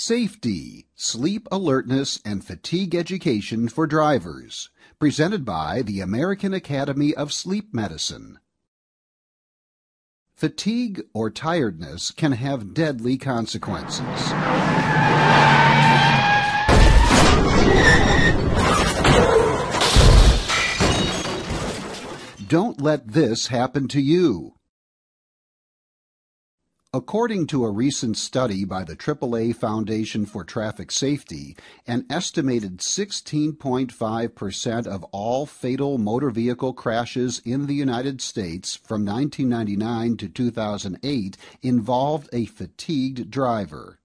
Safety, Sleep Alertness, and Fatigue Education for Drivers, presented by the American Academy of Sleep Medicine. Fatigue or tiredness can have deadly consequences. Don't let this happen to you. According to a recent study by the AAA Foundation for Traffic Safety, an estimated 16.5% of all fatal motor vehicle crashes in the United States from 1999 to 2008 involved a fatigued driver.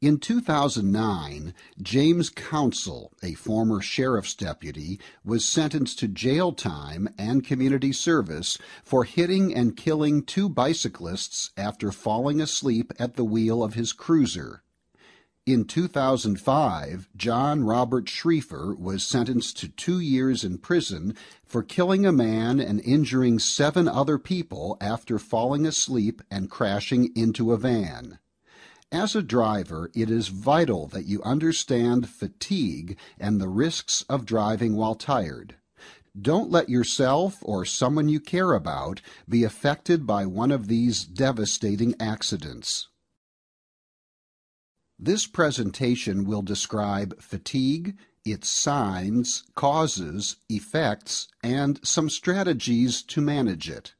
In 2009, James Counsel, a former sheriff's deputy, was sentenced to jail time and community service for hitting and killing two bicyclists after falling asleep at the wheel of his cruiser. In 2005, John Robert Schrieffer was sentenced to 2 years in prison for killing a man and injuring 7 other people after falling asleep and crashing into a van. As a driver, it is vital that you understand fatigue and the risks of driving while tired. Don't let yourself or someone you care about be affected by one of these devastating accidents. This presentation will describe fatigue, its signs, causes, effects, and some strategies to manage it.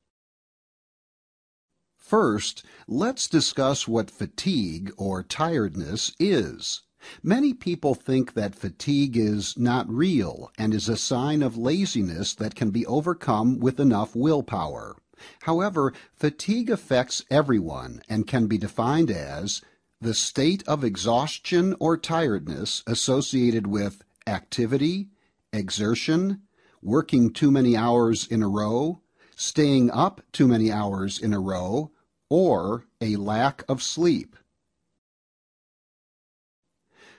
First, let's discuss what fatigue or tiredness is. Many people think that fatigue is not real and is a sign of laziness that can be overcome with enough willpower. However, fatigue affects everyone and can be defined as the state of exhaustion or tiredness associated with activity, exertion, working too many hours in a row, staying up too many hours in a row, or a lack of sleep.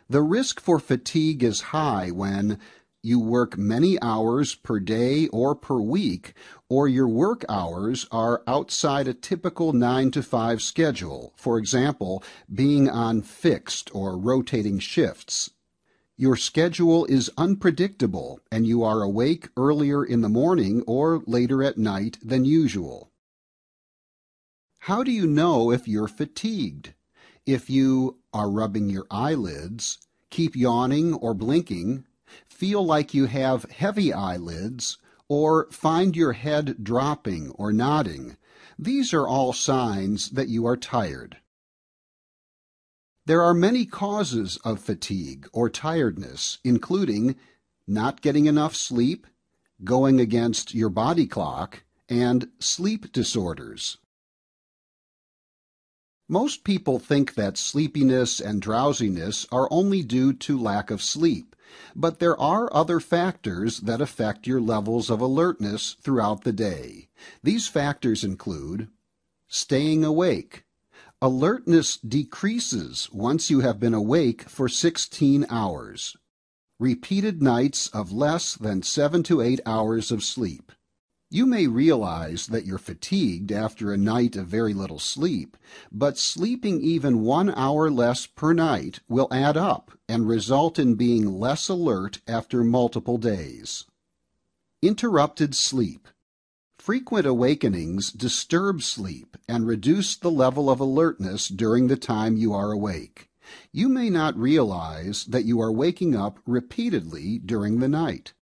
The risk for fatigue is high when you work many hours per day or per week, or your work hours are outside a typical 9-to-5 schedule, for example, being on fixed or rotating shifts. Your schedule is unpredictable, and you are awake earlier in the morning or later at night than usual. How do you know if you're fatigued? If you are rubbing your eyelids, keep yawning or blinking, feel like you have heavy eyelids, or find your head dropping or nodding, these are all signs that you are tired. There are many causes of fatigue or tiredness, including not getting enough sleep, going against your body clock, and sleep disorders. Most people think that sleepiness and drowsiness are only due to lack of sleep, but there are other factors that affect your levels of alertness throughout the day. These factors include staying awake. Alertness decreases once you have been awake for 16 hours. Repeated nights of less than 7 to 8 hours of sleep. You may realize that you're fatigued after a night of very little sleep, but sleeping even 1 hour less per night will add up and result in being less alert after multiple days. Interrupted sleep. Frequent awakenings disturb sleep and reduce the level of alertness during the time you are awake. You may not realize that you are waking up repeatedly during the night.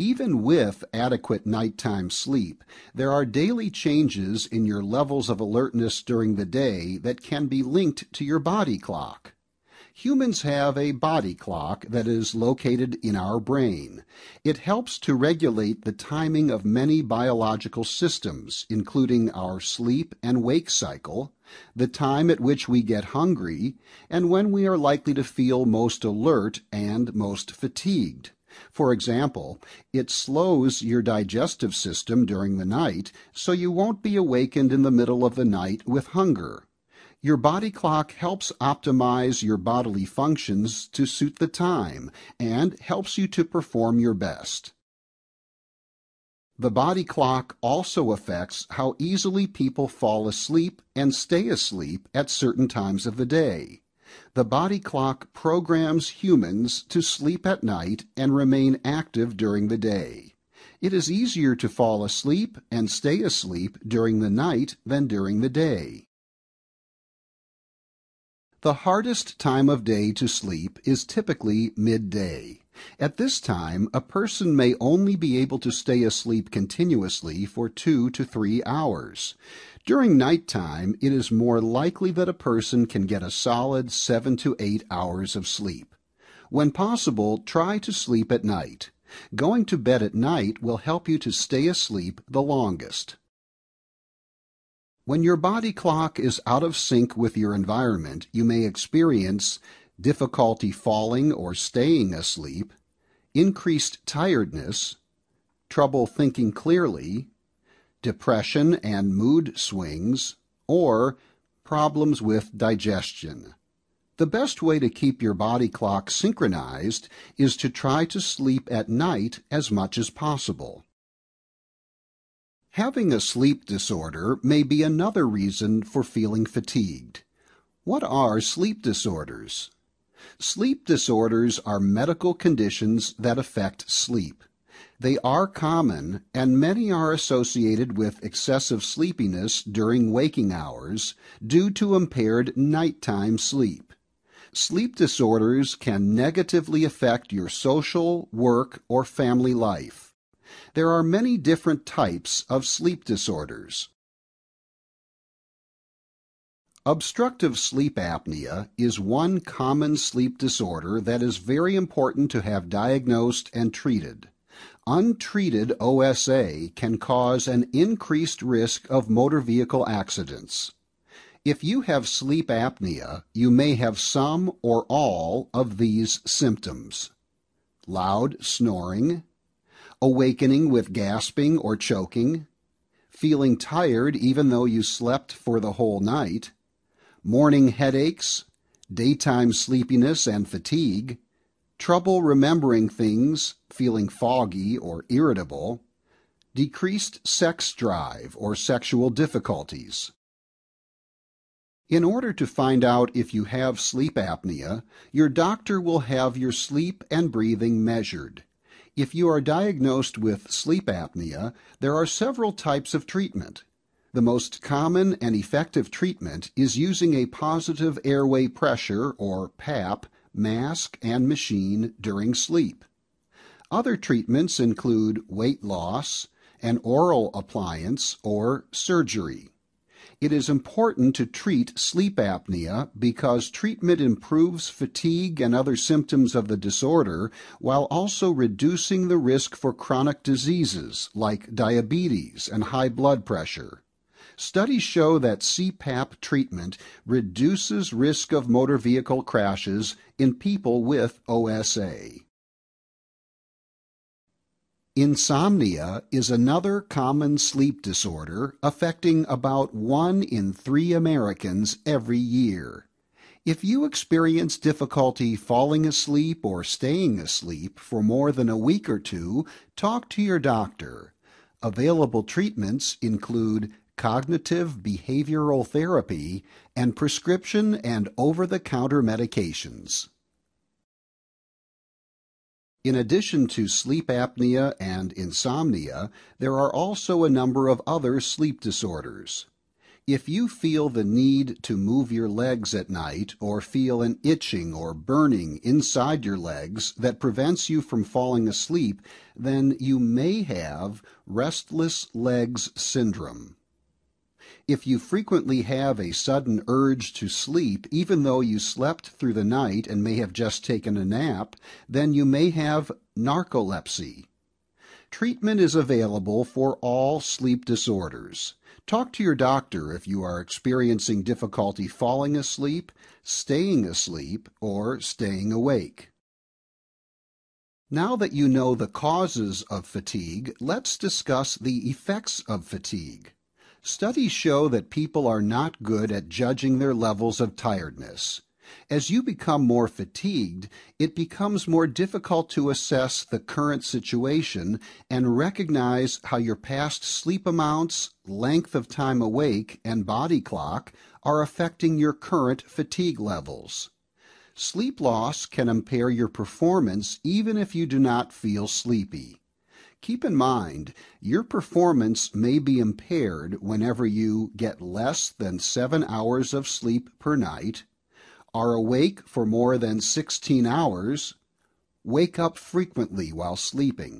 Even with adequate nighttime sleep, there are daily changes in your levels of alertness during the day that can be linked to your body clock. Humans have a body clock that is located in our brain. It helps to regulate the timing of many biological systems, including our sleep and wake cycle, the time at which we get hungry, and when we are likely to feel most alert and most fatigued. For example, it slows your digestive system during the night, so you won't be awakened in the middle of the night with hunger. Your body clock helps optimize your bodily functions to suit the time and helps you to perform your best. The body clock also affects how easily people fall asleep and stay asleep at certain times of the day. The body clock programs humans to sleep at night and remain active during the day. It is easier to fall asleep and stay asleep during the night than during the day. The hardest time of day to sleep is typically midday. At this time, a person may only be able to stay asleep continuously for 2 to 3 hours. During nighttime, it is more likely that a person can get a solid 7 to 8 hours of sleep. When possible, try to sleep at night. Going to bed at night will help you to stay asleep the longest. When your body clock is out of sync with your environment, you may experience difficulty falling or staying asleep, increased tiredness, trouble thinking clearly, depression and mood swings, or problems with digestion. The best way to keep your body clock synchronized is to try to sleep at night as much as possible. Having a sleep disorder may be another reason for feeling fatigued. What are sleep disorders? Sleep disorders are medical conditions that affect sleep. They are common, and many are associated with excessive sleepiness during waking hours due to impaired nighttime sleep. Sleep disorders can negatively affect your social, work, or family life. There are many different types of sleep disorders. Obstructive sleep apnea is one common sleep disorder that is very important to have diagnosed and treated. Untreated OSA can cause an increased risk of motor vehicle accidents. If you have sleep apnea, you may have some or all of these symptoms: loud snoring, awakening with gasping or choking, feeling tired even though you slept for the whole night, morning headaches, daytime sleepiness and fatigue, trouble remembering things, feeling foggy or irritable, decreased sex drive or sexual difficulties. In order to find out if you have sleep apnea, your doctor will have your sleep and breathing measured. If you are diagnosed with sleep apnea, there are several types of treatment. The most common and effective treatment is using a positive airway pressure, or PAP, mask and machine during sleep. Other treatments include weight loss, an oral appliance, or surgery. It is important to treat sleep apnea because treatment improves fatigue and other symptoms of the disorder while also reducing the risk for chronic diseases like diabetes and high blood pressure. Studies show that CPAP treatment reduces risk of motor vehicle crashes in people with OSA. Insomnia is another common sleep disorder affecting about 1 in 3 Americans every year. If you experience difficulty falling asleep or staying asleep for more than a week or two, talk to your doctor. Available treatments include cognitive behavioral therapy, and prescription and over-the-counter medications. In addition to sleep apnea and insomnia, there are also a number of other sleep disorders. If you feel the need to move your legs at night or feel an itching or burning inside your legs that prevents you from falling asleep, then you may have restless legs syndrome. If you frequently have a sudden urge to sleep, even though you slept through the night and may have just taken a nap, then you may have narcolepsy. Treatment is available for all sleep disorders. Talk to your doctor if you are experiencing difficulty falling asleep, or staying awake. Now that you know the causes of fatigue, let's discuss the effects of fatigue. Studies show that people are not good at judging their levels of tiredness. As you become more fatigued, it becomes more difficult to assess the current situation and recognize how your past sleep amounts, length of time awake, and body clock are affecting your current fatigue levels. Sleep loss can impair your performance even if you do not feel sleepy. Keep in mind, your performance may be impaired whenever you get less than 7 hours of sleep per night, are awake for more than 16 hours, wake up frequently while sleeping,